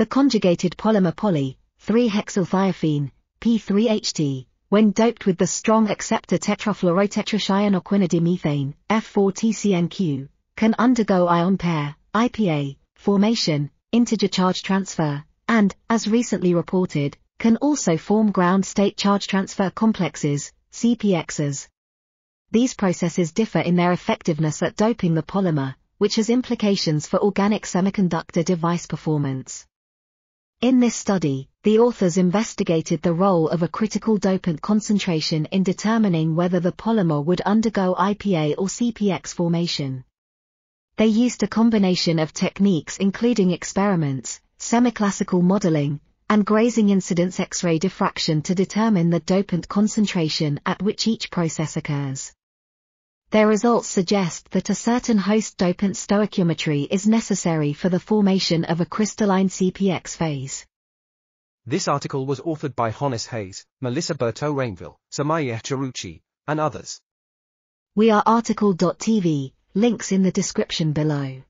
The conjugated polymer poly(3-hexylthiophene), P3HT, when doped with the strong acceptor tetrafluorotetracyanoquinodimethane, F4-TCNQ, can undergo ion pair, IPA, formation, integer charge transfer, and, as recently reported, can also form ground state charge transfer complexes, CPXs. These processes differ in their effectiveness at doping the polymer, which has implications for organic semiconductor device performance. In this study, the authors investigated the role of a critical dopant concentration in determining whether the polymer would undergo IPA or CPX formation. They used a combination of techniques including experiments, semiclassical modeling, and grazing incidence X-ray diffraction to determine the dopant concentration at which each process occurs. Their results suggest that a certain host dopant stoichiometry is necessary for the formation of a crystalline CPX phase. This article was authored by Hannes Hase, Melissa Berteau-Rainville, Somaiyeh Charoughchi, and others. We are article.tv, links in the description below.